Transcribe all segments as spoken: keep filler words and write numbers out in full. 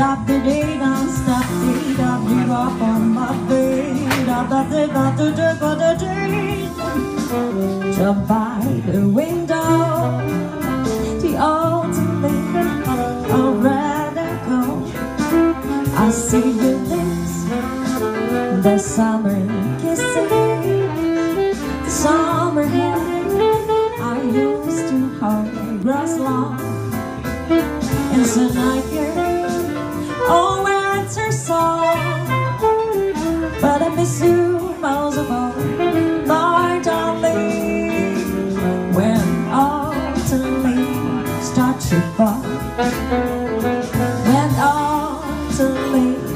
da da da da stop da da give up on my feet. Da da da da da da da da da. Jump by the window, the old thing of radical. I see the lips, the summer kissing, the summer hand I used to hold grass long. And so I hear. Oh, it's her song, but I miss you most of all, Lord, darling. When autumn leaves start to fall, when autumn leaves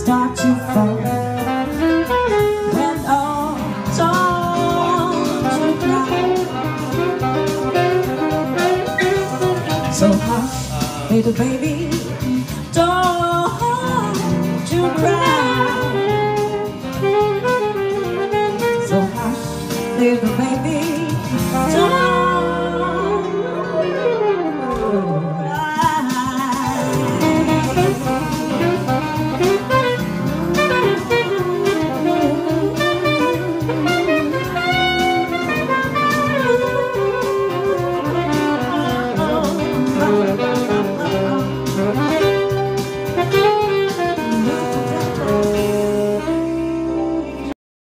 start to fall, when autumn clouds. So hush, little baby, don't. So hush, little baby.